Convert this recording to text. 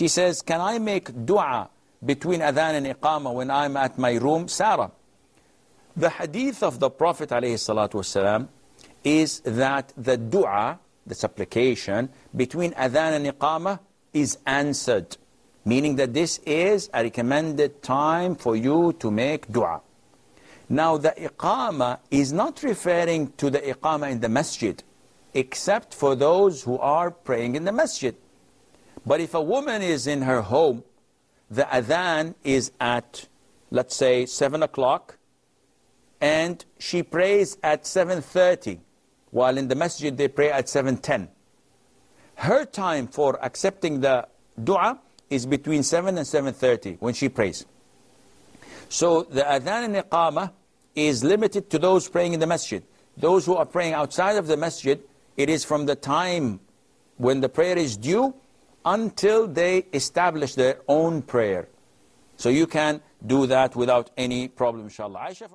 She says, can I make dua between adhan and iqamah when I'm at my room? Sarah. The hadith of the Prophet ﷺ is that the dua, the supplication, between adhan and iqamah is answered. Meaning that this is a recommended time for you to make dua. Now the iqamah is not referring to the iqamah in the masjid, except for those who are praying in the masjid. But if a woman is in her home, the adhan is at, let's say, 7 o'clock, and she prays at 7:30, while in the masjid they pray at 7:10. Her time for accepting the dua is between 7 and 7:30 when she prays. So the adhan and iqamah is limited to those praying in the masjid. Those who are praying outside of the masjid, it is from the time when the prayer is due until they establish their own prayer. So you can do that without any problem, inshaAllah.